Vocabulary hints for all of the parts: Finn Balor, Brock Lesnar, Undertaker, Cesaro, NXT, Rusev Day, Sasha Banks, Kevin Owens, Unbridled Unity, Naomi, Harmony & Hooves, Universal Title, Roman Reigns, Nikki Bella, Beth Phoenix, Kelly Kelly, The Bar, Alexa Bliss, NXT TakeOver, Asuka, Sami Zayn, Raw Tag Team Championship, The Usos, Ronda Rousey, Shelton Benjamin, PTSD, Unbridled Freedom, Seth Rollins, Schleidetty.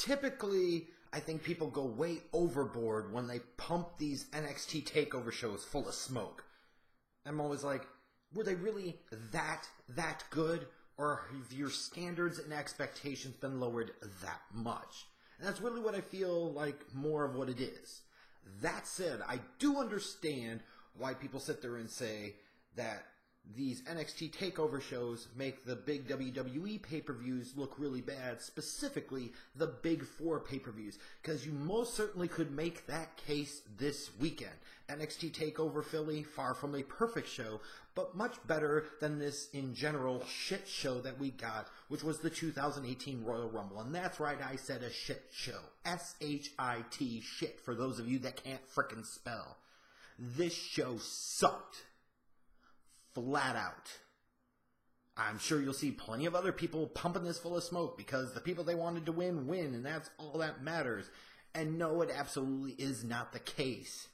typically, I think people go way overboard when they pump these NXT TakeOver shows full of smoke. I'm always like, were they really that good? Or have your standards and expectations been lowered that much? And that's really what I feel like more of what it is. That said, I do understand why people sit there and say that these NXT TakeOver shows make the big WWE pay-per-views look really bad, specifically the big four pay-per-views, because you most certainly could make that case this weekend. NXT TakeOver Philly, far from a perfect show, but much better than this, in general, shit show that we got, which was the 2018 Royal Rumble. And that's right, I said a shit show. S-H-I-T, shit, for those of you that can't frickin' spell. This show sucked. Flat out. I'm sure you'll see plenty of other people pumping this full of smoke because the people they wanted to win, and that's all that matters. And no, it absolutely is not the case.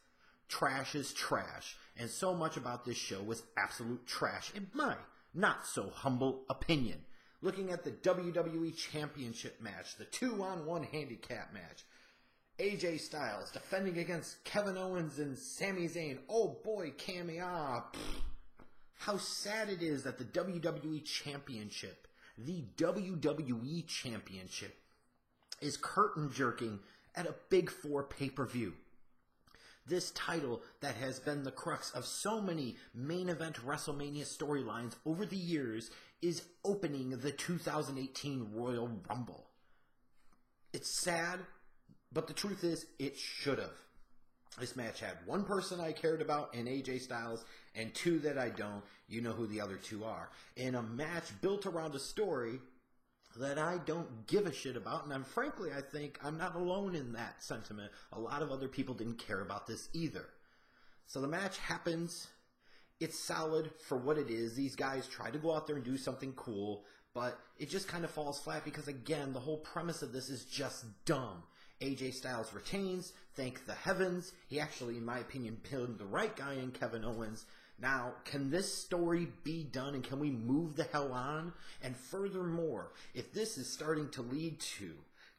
Trash is trash, and so much about this show was absolute trash, in my not-so-humble opinion. Looking at the WWE Championship match, the 2-on-1 handicap match, AJ Styles defending against Kevin Owens and Sami Zayn. Oh boy, cameo. How sad it is that the WWE Championship, the WWE Championship, is curtain jerking at a Big Four pay-per-view. This title that has been the crux of so many main event WrestleMania storylines over the years is opening the 2018 Royal Rumble. It's sad, but the truth is, it should have. This match had one person I cared about in AJ Styles and two that I don't. You know who the other two are. In a match built around a story that I don't give a shit about, and frankly, I think I'm not alone in that sentiment. A lot of other people didn't care about this either. So the match happens. It's solid for what it is. These guys try to go out there and do something cool, but it just kind of falls flat because, again, the whole premise of this is just dumb. AJ Styles retains, thank the heavens. He actually, in my opinion, pinned the right guy in Kevin Owens. Now, can this story be done, and can we move the hell on? And furthermore, if this is starting to lead to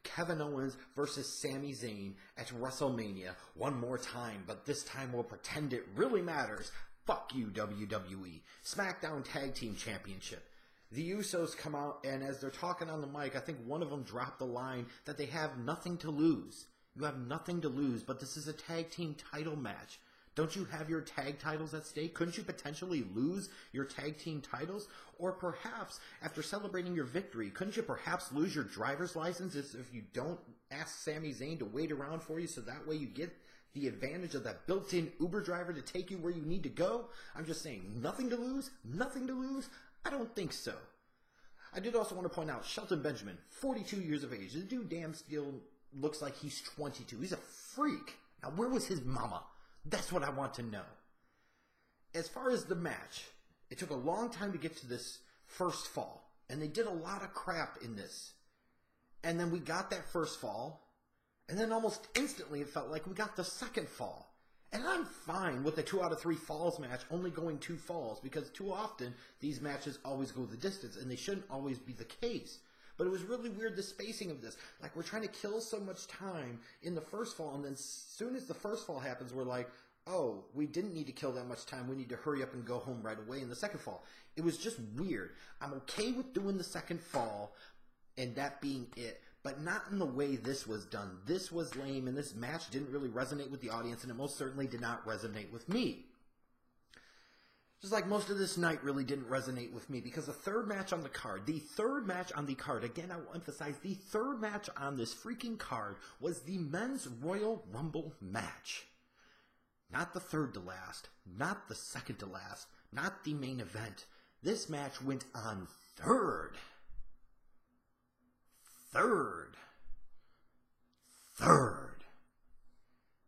Kevin Owens versus Sami Zayn at WrestleMania one more time, but this time we'll pretend it really matters, fuck you, WWE. SmackDown Tag Team Championship. The Usos come out, and as they're talking on the mic, I think one of them dropped the line that they have nothing to lose. You have nothing to lose, but this is a tag team title match. Don't you have your tag titles at stake? Couldn't you potentially lose your tag team titles? Or perhaps, after celebrating your victory, couldn't you perhaps lose your driver's license if you don't ask Sami Zayn to wait around for you so that way you get the advantage of that built-in Uber driver to take you where you need to go? I'm just saying, nothing to lose? Nothing to lose? I don't think so. I did also want to point out Shelton Benjamin, 42 years of age. The dude damn still looks like he's 22. He's a freak. Now, where was his mama? That's what I want to know. As far as the match, it took a long time to get to this first fall, and they did a lot of crap in this. And then we got that first fall, and then almost instantly it felt like we got the second fall. And I'm fine with a 2 out of 3 falls match only going 2 falls, because too often these matches always go the distance, and they shouldn't always be the case. But it was really weird, the spacing of this. Like, we're trying to kill so much time in the first fall, and then as soon as the first fall happens, we're like, oh, we didn't need to kill that much time. We need to hurry up and go home right away in the second fall. It was just weird. I'm okay with doing the second fall and that being it, but not in the way this was done. This was lame, and this match didn't really resonate with the audience, and it most certainly did not resonate with me. Just like most of this night really didn't resonate with me, because the third match on the card, again, I will emphasize, the third match on this freaking card was the Men's Royal Rumble match. Not the third to last, not the second to last, not the main event. This match went on third.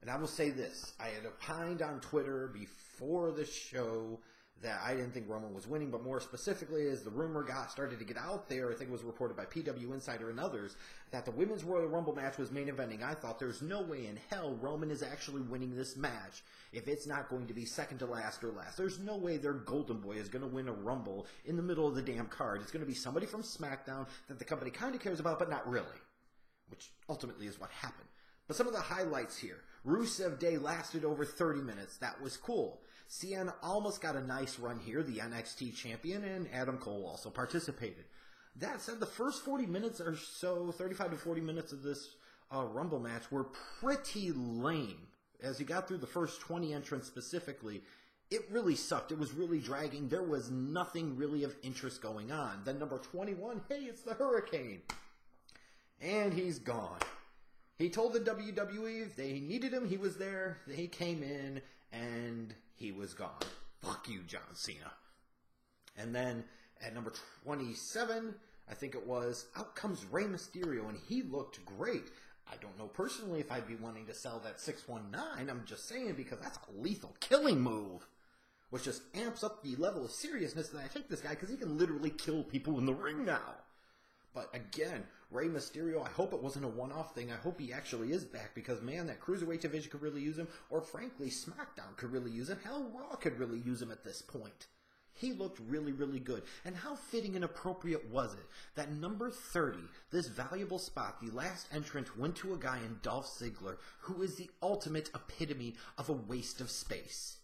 And I will say this, I had opined on Twitter before the show that I didn't think Roman was winning, but more specifically, as the rumor started to get out there, I think it was reported by PW Insider and others, that the Women's Royal Rumble match was main eventing. I thought there's no way in hell Roman is actually winning this match if it's not going to be second to last or last. There's no way their golden boy is going to win a Rumble in the middle of the damn card. It's going to be somebody from SmackDown that the company kind of cares about, but not really. which ultimately is what happened. But some of the highlights here. Rusev Day lasted over 30 minutes. That was cool. CN almost got a nice run here, the NXT champion, and Adam Cole also participated. That said, the first 40 minutes or so, 35 to 40 minutes of this Rumble match were pretty lame. As you got through the first 20 entrants specifically, it really sucked. It was really dragging. There was nothing really of interest going on. Then number 21, hey, it's the Hurricane. And he's gone. He told the WWE if they needed him, he was there. He came in, and he was gone. Fuck you, John Cena. And then at number 27, I think it was, out comes Rey Mysterio, and he looked great. I don't know personally if I'd be wanting to sell that 619. I'm just saying because that's a lethal killing move, which just amps up the level of seriousness that I take this guy because he can literally kill people in the ring now. But again, Rey Mysterio, I hope it wasn't a one-off thing. I hope he actually is back because, man, that Cruiserweight division could really use him. Or, frankly, SmackDown could really use him. Hell, Raw could really use him at this point. He looked really, really good. And how fitting and appropriate was it that number 30, this valuable spot, the last entrant went to a guy in Dolph Ziggler, who is the ultimate epitome of a waste of space.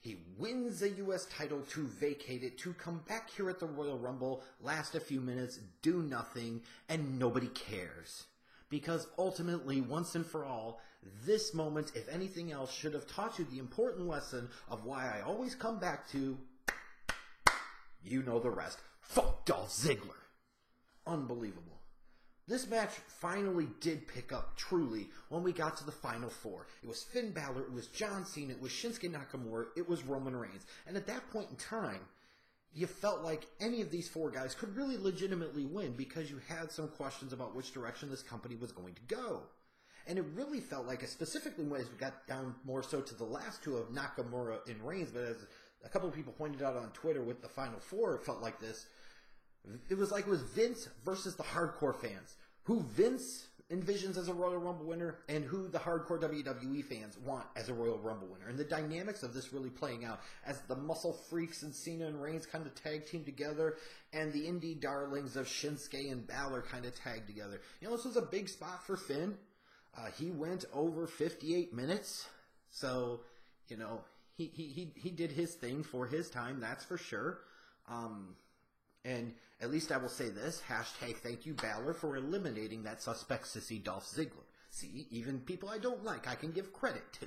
He wins the U.S. title to vacate it, to come back here at the Royal Rumble, last a few minutes, do nothing, and nobody cares. Because ultimately, once and for all, this moment, if anything else, should have taught you the important lesson of why I always come back to... You know the rest. Fuck Dolph Ziggler. Unbelievable. This match finally did pick up, truly, when we got to the final four. It was Finn Balor, it was John Cena, it was Shinsuke Nakamura, it was Roman Reigns. And at that point in time, you felt like any of these four guys could really legitimately win because you had some questions about which direction this company was going to go. And it really felt like, specifically when we got down more so to the last two of Nakamura and Reigns, but as a couple of people pointed out on Twitter with the Final Four, it felt like this. It was like it was Vince versus the hardcore fans. Who Vince envisions as a Royal Rumble winner and who the hardcore WWE fans want as a Royal Rumble winner. And the dynamics of this really playing out as the muscle freaks and Cena and Reigns kind of tag team together and the indie darlings of Shinsuke and Balor kind of tag together. You know, this was a big spot for Finn. He went over 58 minutes. So, you know... He did his thing for his time, that's for sure. And at least I will say this, hashtag thank you Balor for eliminating that suspect sissy Dolph Ziggler. See, even people I don't like, I can give credit to.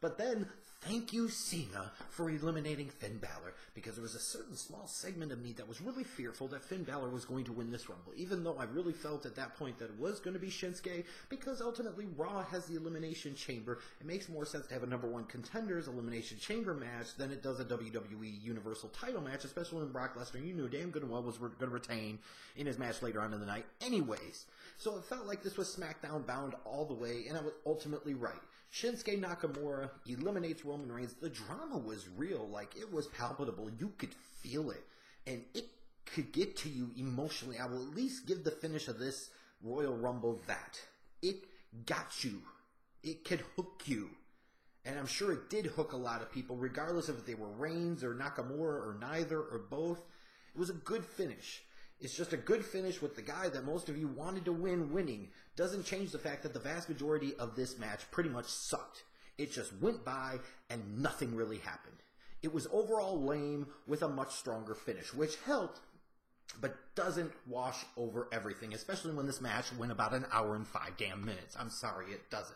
But then, thank you Cena for eliminating Finn Balor, because there was a certain small segment of me that was really fearful that Finn Balor was going to win this Rumble, even though I really felt at that point that it was going to be Shinsuke, because ultimately Raw has the Elimination Chamber. It makes more sense to have a number one contenders Elimination Chamber match than it does a WWE Universal title match, especially when Brock Lesnar, you knew damn good and well, was going to retain in his match later on in the night anyways. So it felt like this was SmackDown bound all the way, and I was ultimately right. Shinsuke Nakamura eliminates Roman Reigns. The drama was real. Like, it was palpable. You could feel it. And it could get to you emotionally. I will at least give the finish of this Royal Rumble that. It got you. It could hook you. And I'm sure it did hook a lot of people, regardless of if they were Reigns or Nakamura or neither or both. It was a good finish. It's just a good finish with the guy that most of you wanted to win winning. Doesn't change the fact that the vast majority of this match pretty much sucked. It just went by and nothing really happened. It was overall lame with a much stronger finish, which helped, but doesn't wash over everything, especially when this match went about an hour and 5 damn minutes. I'm sorry, it doesn't.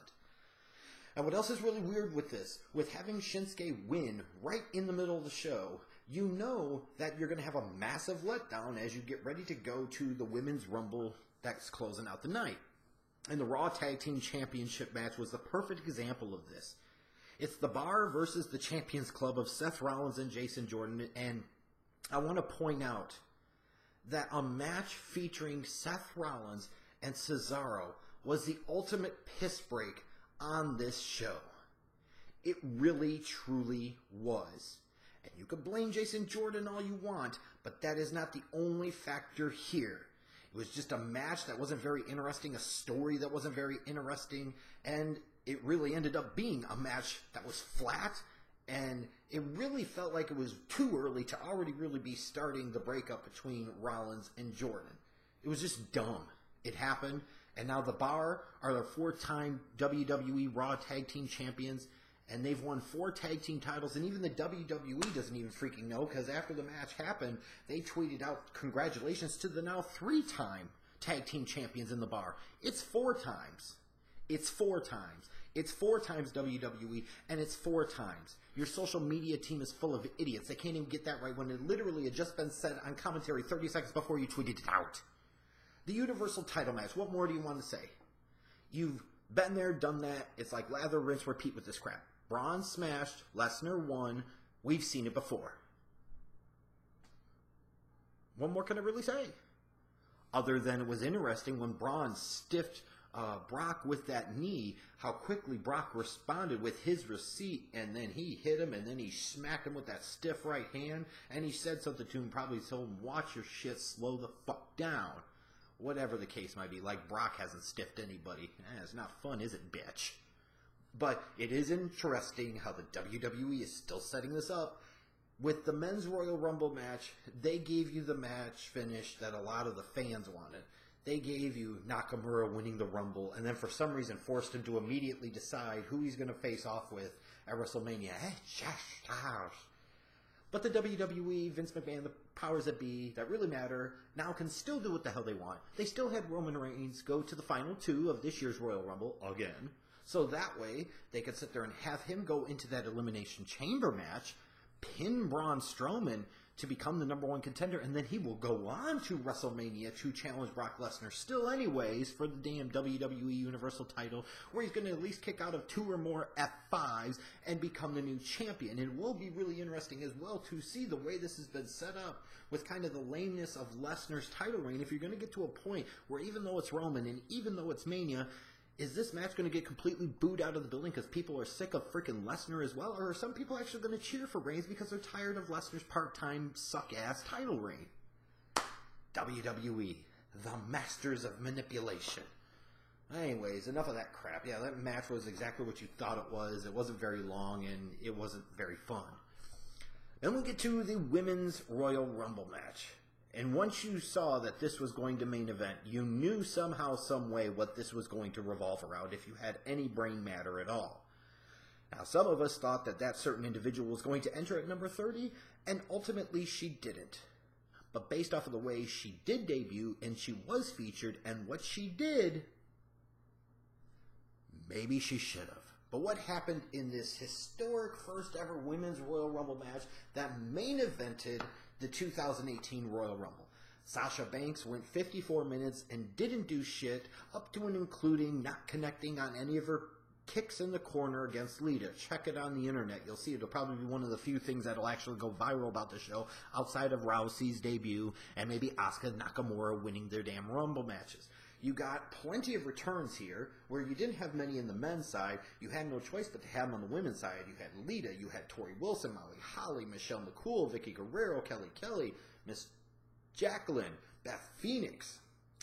And what else is really weird with this, with having Shinsuke win right in the middle of the show, you know that you're going to have a massive letdown as you get ready to go to the Women's Rumble that's closing out the night. And the Raw Tag Team Championship match was the perfect example of this. It's The Bar versus the Champions Club of Seth Rollins and Jason Jordan. And I want to point out that a match featuring Seth Rollins and Cesaro was the ultimate piss break on this show. It really, truly was. And you could blame Jason Jordan all you want, but that is not the only factor here. It was just a match that wasn't very interesting, a story that wasn't very interesting, and it really ended up being a match that was flat, and it really felt like it was too early to already really be starting the breakup between Rollins and Jordan. It was just dumb. It happened, And now The Bar are the 4-time WWE Raw Tag Team Champions, and they've won 4 tag team titles, and even the WWE doesn't even freaking know, because after the match happened, they tweeted out congratulations to the now 3-time tag team champions in The Bar. It's 4 times. It's 4 times. It's 4 times WWE, and it's 4 times. Your social media team is full of idiots. They can't even get that right when it literally had just been said on commentary 30 seconds before you tweeted it out. The Universal Title match, what more do you want to say? You've been there, done that. It's like lather, rinse, repeat with this crap. Braun smashed, Lesnar won. We've seen it before. What more can I really say? Other than it was interesting when Braun stiffed Brock with that knee, how quickly Brock responded with his receipt, and then he hit him, and then he smacked him with that stiff right hand, and he said something to him, probably told him, watch your shit, slow the fuck down. Whatever the case might be, like Brock hasn't stiffed anybody. It's not fun, is it, bitch? But it is interesting how the WWE is still setting this up. With the men's Royal Rumble match, they gave you the match finish that a lot of the fans wanted. They gave you Nakamura winning the Rumble, and then for some reason forced him to immediately decide who he's going to face off with at WrestleMania. But the WWE, Vince McMahon, the powers that be, that really matter, now can still do what the hell they want. They still had Roman Reigns go to the final 2 of this year's Royal Rumble, again. So that way, they could sit there and have him go into that Elimination Chamber match, pin Braun Strowman to become the number 1 contender, and then he will go on to WrestleMania to challenge Brock Lesnar still anyways for the damn WWE Universal Title, where he's going to at least kick out of 2 or more F5s and become the new champion. And it will be really interesting as well to see the way this has been set up with kind of the lameness of Lesnar's title reign. If you're going to get to a point where even though it's Roman and even though it's Mania, is this match going to get completely booed out of the building because people are sick of freaking Lesnar as well? Or are some people actually going to cheer for Reigns because they're tired of Lesnar's part-time, suck-ass title reign? WWE, the masters of manipulation. Anyways, enough of that crap. Yeah, that match was exactly what you thought it was. It wasn't very long, and it wasn't very fun. Then we get to the Women's Royal Rumble match. And once you saw that this was going to main event, you knew somehow, some way what this was going to revolve around if you had any brain matter at all. Now, some of us thought that that certain individual was going to enter at number 30, and ultimately she didn't. But based off of the way she did debut, and she was featured, and what she did, maybe she should have. But what happened in this historic first ever Women's Royal Rumble match that main evented the 2018 Royal Rumble? Sasha Banks went 54 minutes and didn't do shit, up to and including not connecting on any of her kicks in the corner against Lita. Check it on the internet. You'll see it'll probably be one of the few things that'll actually go viral about the show outside of Rousey's debut and maybe Asuka Nakamura winning their damn Rumble matches. You got plenty of returns here, where you didn't have many in the men's side. You had no choice but to have them on the women's side. You had Lita, you had Torrie Wilson, Molly Holly, Michelle McCool, Vicky Guerrero, Kelly Kelly, Miss Jacqueline, Beth Phoenix.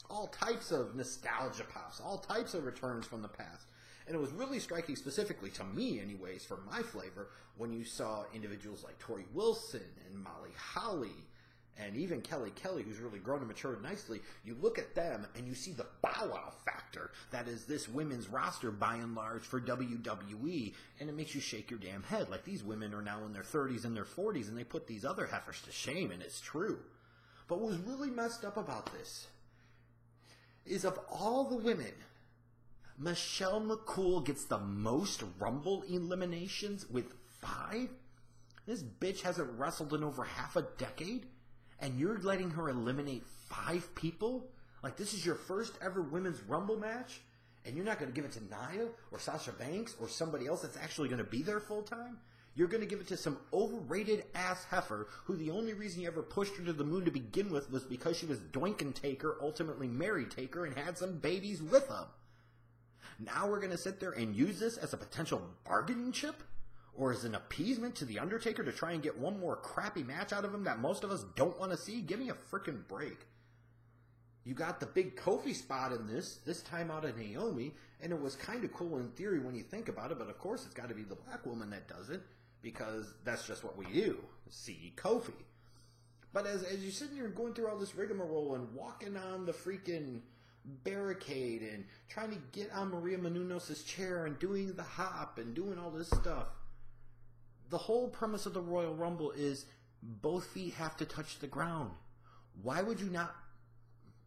All types of nostalgia pops, all types of returns from the past. And it was really striking, specifically to me anyways, for my flavor, when you saw individuals like Torrie Wilson and Molly Holly, and even Kelly Kelly, who's really grown and matured nicely. You look at them and you see the bow-wow factor that is this women's roster by and large for WWE, and it makes you shake your damn head. Like, these women are now in their 30s and their 40s, and they put these other heifers to shame, and it's true. But what was really messed up about this is, of all the women, Michelle McCool gets the most Rumble eliminations with 5? This bitch hasn't wrestled in over half a decade? And you're letting her eliminate 5 people? Like, this is your first ever Women's Rumble match? And you're not going to give it to Nia or Sasha Banks or somebody else that's actually going to be there full time? You're going to give it to some overrated ass heifer who the only reason you ever pushed her to the moon to begin with was because she was Doinkin' Taker, ultimately Mary Taker, and had some babies with them. Now we're going to sit there and use this as a potential bargaining chip? Or as an appeasement to The Undertaker to try and get one more crappy match out of him that most of us don't want to see? Give me a freaking break. You got the big Kofi spot in this time out of Naomi, and it was kind of cool in theory when you think about it, but of course it's got to be the black woman that does it, because that's just what we do, see Kofi. But as you're sitting here and going through all this rigmarole and walking on the freaking barricade and trying to get on Maria Menounos' chair and doing the hop and doing all this stuff. The whole premise of the Royal Rumble is both feet have to touch the ground. Why would you not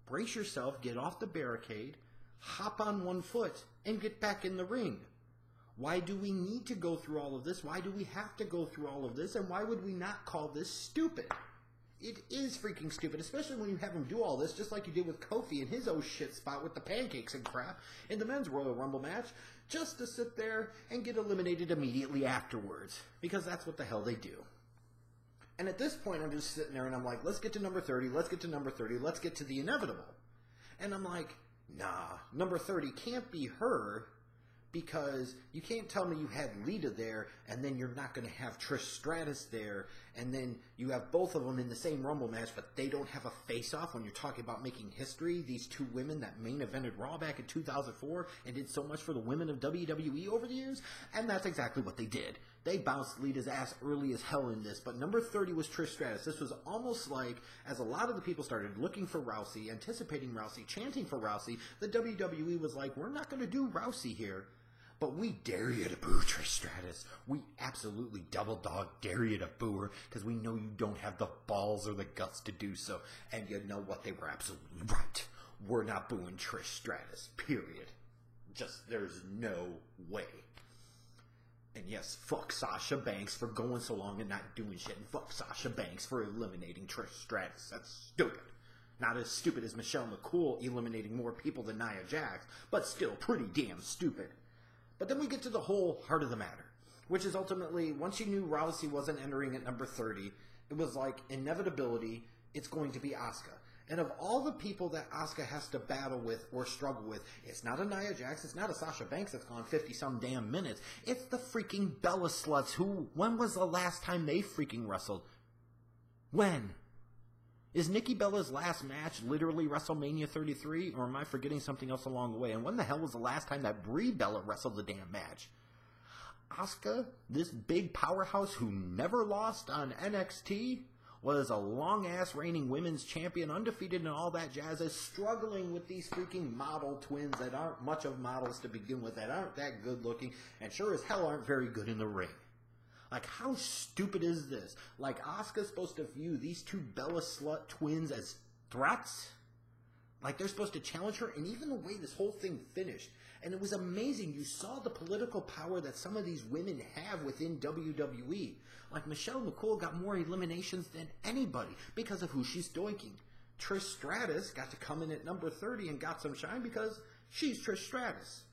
brace yourself, get off the barricade, hop on one foot, and get back in the ring? Why do we need to go through all of this? Why do we have to go through all of this? And why would we not call this stupid? It is freaking stupid, especially when you have him do all this, just like you did with Kofi in his oh shit spot with the pancakes and crap in the men's Royal Rumble match, just to sit there and get eliminated immediately afterwards, because that's what the hell they do. And at this point, I'm just sitting there and I'm like, let's get to number 30, let's get to number 30, let's get to the inevitable. And I'm like, nah, number 30 can't be her, because you can't tell me you had Lita there, and then you're not going to have Trish Stratus there, and then you have both of them in the same Rumble match, but they don't have a face-off when you're talking about making history. These two women that main evented Raw back in 2004 and did so much for the women of WWE over the years, and that's exactly what they did. They bounced Lita's ass early as hell in this, but number 30 was Trish Stratus. This was almost like, as a lot of the people started looking for Rousey, anticipating Rousey, chanting for Rousey, the WWE was like, we're not going to do Rousey here. But we dare you to boo Trish Stratus. We absolutely double dog dare you to boo her, because we know you don't have the balls or the guts to do so. And you know what? They were absolutely right. We're not booing Trish Stratus, period. Just, there's no way. And yes, fuck Sasha Banks for going so long and not doing shit. And fuck Sasha Banks for eliminating Trish Stratus. That's stupid. Not as stupid as Michelle McCool eliminating more people than Nia Jax, but still pretty damn stupid. But then we get to the whole heart of the matter, which is ultimately, once you knew Rousey wasn't entering at number 30, it was like, inevitability, it's going to be Asuka. And of all the people that Asuka has to battle with or struggle with, it's not a Nia Jax, it's not a Sasha Banks that's gone 50-some damn minutes. It's the freaking Bella sluts who, when was the last time they freaking wrestled? When? Is Nikki Bella's last match literally WrestleMania 33, or am I forgetting something else along the way? And when the hell was the last time that Brie Bella wrestled the damn match? Asuka, this big powerhouse who never lost on NXT, was a long-ass reigning women's champion, undefeated and all that jazz, is struggling with these freaking model twins that aren't much of models to begin with, that aren't that good-looking, and sure as hell aren't very good in the ring. Like, how stupid is this? Like, Asuka's supposed to view these two Bella slut twins as threats? Like, they're supposed to challenge her? And even the way this whole thing finished, and it was amazing. You saw the political power that some of these women have within WWE. Like, Michelle McCool got more eliminations than anybody because of who she's doinking. Trish Stratus got to come in at number 30 and got some shine because she's Trish Stratus.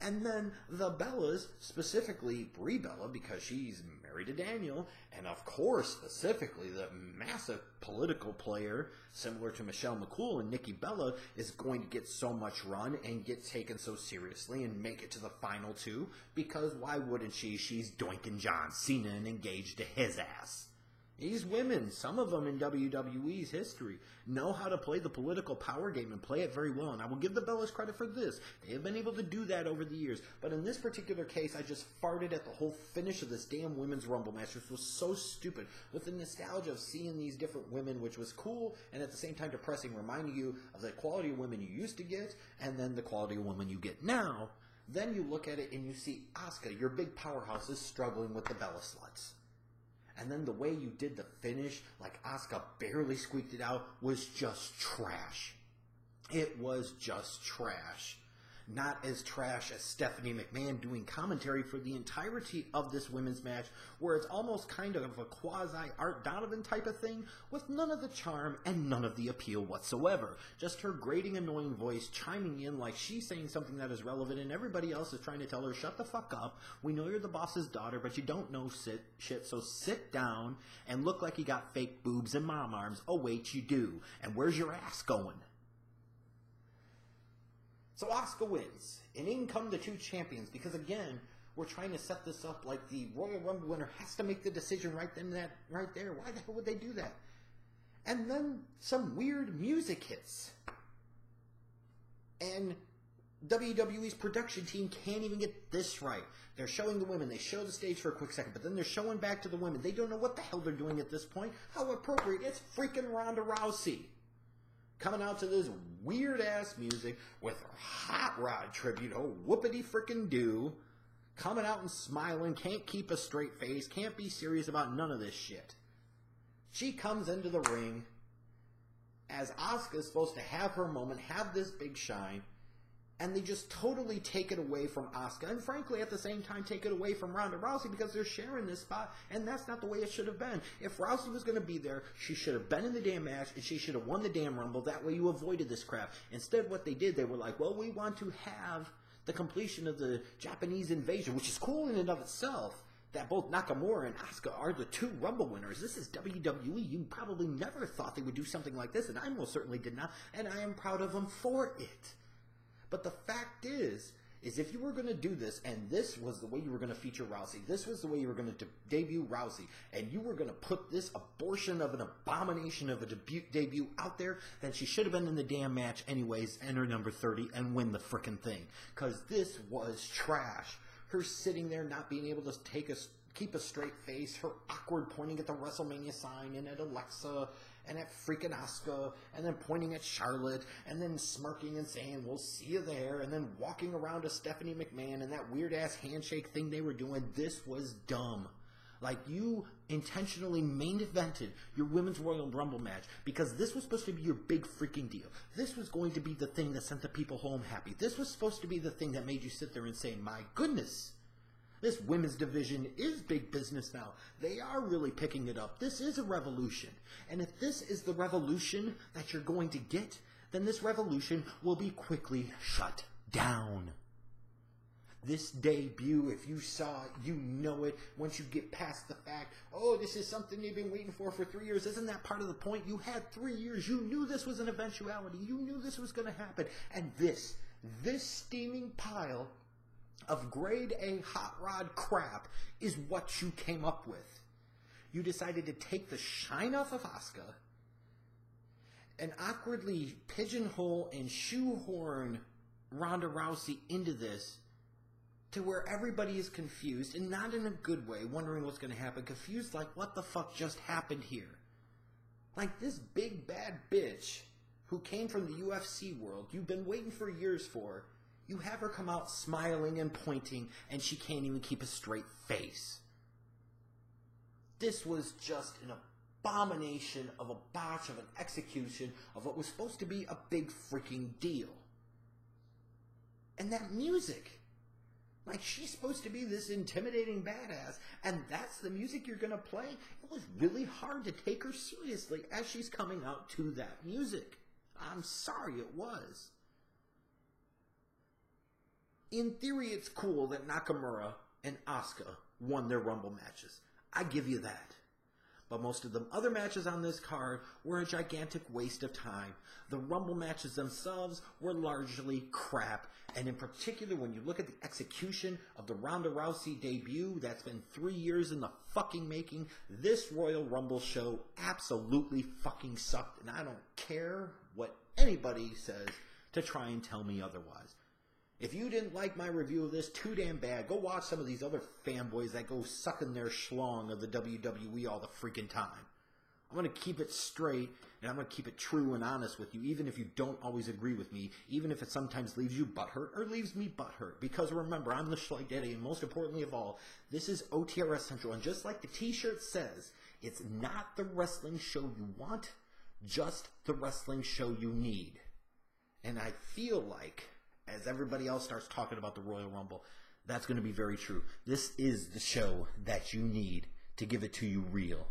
And then the Bellas, specifically Brie Bella, because she's married to Daniel, and of course, specifically, the massive political player, similar to Michelle McCool and Nikki Bella, is going to get so much run and get taken so seriously and make it to the final two, because why wouldn't she? She's doinking John Cena and engaged to his ass. These women, some of them in WWE's history, know how to play the political power game and play it very well. And I will give the Bellas credit for this. They have been able to do that over the years. But in this particular case, I just farted at the whole finish of this damn women's Rumble match, which was so stupid, with the nostalgia of seeing these different women, which was cool and at the same time depressing, reminding you of the quality of women you used to get and then the quality of women you get now. Then you look at it and you see Asuka, your big powerhouse, is struggling with the Bella sluts. And then the way you did the finish, like Asuka barely squeaked it out, was just trash. It was just trash. Not as trash as Stephanie McMahon doing commentary for the entirety of this women's match, where it's almost kind of a quasi-Art Donovan type of thing, with none of the charm and none of the appeal whatsoever. Just her grating, annoying voice chiming in like she's saying something that is relevant, and everybody else is trying to tell her, shut the fuck up, we know you're the boss's daughter, but you don't know shit, so sit down and look like you got fake boobs and mom arms. Oh wait, you do. And where's your ass going? So Asuka wins, and in come the two champions, because again, we're trying to set this up like the Royal Rumble winner has to make the decision right then, that right there. Why the hell would they do that? And then some weird music hits, and WWE's production team can't even get this right. They're showing the women. They show the stage for a quick second, but then they're showing back to the women. They don't know what the hell they're doing at this point. How appropriate. It's freaking Ronda Rousey. coming out to this weird-ass music with a Hot Rod tribute, oh, whoopity-frickin'-do, coming out and smiling, can't keep a straight face, can't be serious about none of this shit. She comes into the ring as Asuka's supposed to have her moment, have this big shine, and they just totally take it away from Asuka, and frankly, at the same time, take it away from Ronda Rousey because they're sharing this spot, and that's not the way it should have been. If Rousey was going to be there, she should have been in the damn match, and she should have won the damn Rumble. That way you avoided this crap. Instead, what they did, they were like, well, we want to have the completion of the Japanese invasion, which is cool in and of itself, that both Nakamura and Asuka are the two Rumble winners. This is WWE. You probably never thought they would do something like this, and I most certainly did not, and I am proud of them for it. But the fact is if you were going to do this, and this was the way you were going to feature Rousey, this was the way you were going to debut Rousey, and you were going to put this abortion of an abomination of a debut out there, then she should have been in the damn match anyways, enter number 30, and win the frickin' thing. Because this was trash. Her sitting there not being able to keep a straight face, her awkward pointing at the WrestleMania sign and at Alexa and at freaking Asuka, and then pointing at Charlotte, and then smirking and saying, we'll see you there, and then walking around to Stephanie McMahon, and that weird-ass handshake thing they were doing. This was dumb. Like, you intentionally main evented your Women's Royal Rumble match because this was supposed to be your big freaking deal. This was going to be the thing that sent the people home happy. This was supposed to be the thing that made you sit there and say, my goodness, this women's division is big business now. They are really picking it up. This is a revolution. And if this is the revolution that you're going to get, then this revolution will be quickly shut down. This debut, if you saw it, you know it. Once you get past the fact, oh, this is something you've been waiting for 3 years. Isn't that part of the point? You had 3 years. You knew this was an eventuality. You knew this was going to happen. And this steaming pile of grade A hot rod crap is what you came up with. You decided to take the shine off of Asuka and awkwardly pigeonhole and shoehorn Ronda Rousey into this to where everybody is confused, and not in a good way, wondering what's going to happen, confused like what the fuck just happened here. Like, this big bad bitch who came from the UFC world you've been waiting for years for, you have her come out smiling and pointing, and she can't even keep a straight face. This was just an abomination of a botch of an execution of what was supposed to be a big freaking deal. And that music, like, she's supposed to be this intimidating badass, and that's the music you're going to play? It was really hard to take her seriously as she's coming out to that music. I'm sorry, it was. In theory, it's cool that Nakamura and Asuka won their Rumble matches. I give you that. But most of the other matches on this card were a gigantic waste of time. The Rumble matches themselves were largely crap. And in particular, when you look at the execution of the Ronda Rousey debut, that's been 3 years in the fucking making, this Royal Rumble show absolutely fucking sucked. And I don't care what anybody says to try and tell me otherwise. If you didn't like my review of this, too damn bad. Go watch some of these other fanboys that go sucking their schlong of the WWE all the freaking time. I'm going to keep it straight, and I'm going to keep it true and honest with you, even if you don't always agree with me, even if it sometimes leaves you butthurt or leaves me butthurt. Because remember, I'm the Schleidetty, and most importantly of all, this is OTRS Central. And just like the t-shirt says, it's not the wrestling show you want, just the wrestling show you need. And I feel like, as everybody else starts talking about the Royal Rumble, that's going to be very true. This is the show that you need to give it to you real.